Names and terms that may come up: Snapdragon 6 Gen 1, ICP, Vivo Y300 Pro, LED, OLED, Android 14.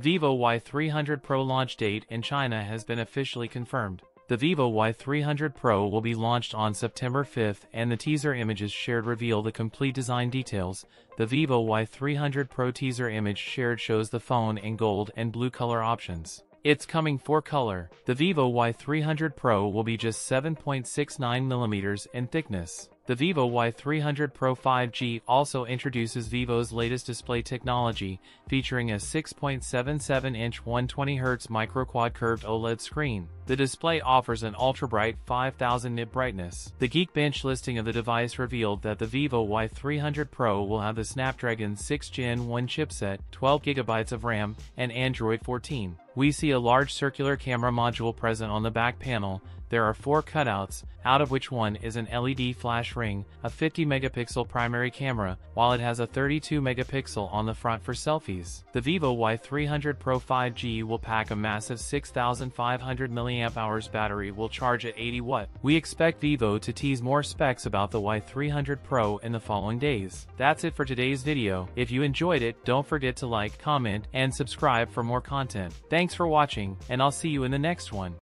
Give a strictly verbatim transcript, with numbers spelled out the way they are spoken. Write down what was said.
Vivo Y three hundred Pro launch date in China has been officially confirmed. The Vivo Y three hundred Pro will be launched on September fifth, and the teaser images shared reveal the complete design details. The Vivo Y three hundred Pro teaser image shared shows the phone in gold and blue color options. It's coming for color. The Vivo Y three hundred Pro will be just seven point six nine millimeters in thickness. The Vivo Y three hundred Pro five G also introduces Vivo's latest display technology, featuring a six point seven seven inch one hundred twenty hertz microquad curved OLED screen. The display offers an ultra-bright five thousand nit brightness. The Geekbench listing of the device revealed that the Vivo Y three hundred Pro will have the Snapdragon six gen one chipset, twelve gigabytes of RAM, and Android fourteen. We see a large circular camera module present on the back panel. There are four cutouts, out of which one is an L E D flash ring, a fifty megapixel primary camera, while it has a thirty-two megapixel on the front for selfies. The Vivo Y three hundred Pro five G will pack a massive six thousand five hundred milliamp hour battery will charge at eighty watt. We expect Vivo to tease more specs about the Y three hundred Pro in the following days. That's it for today's video. If you enjoyed it, don't forget to like, comment, and subscribe for more content. Thanks for watching, and I'll see you in the next one.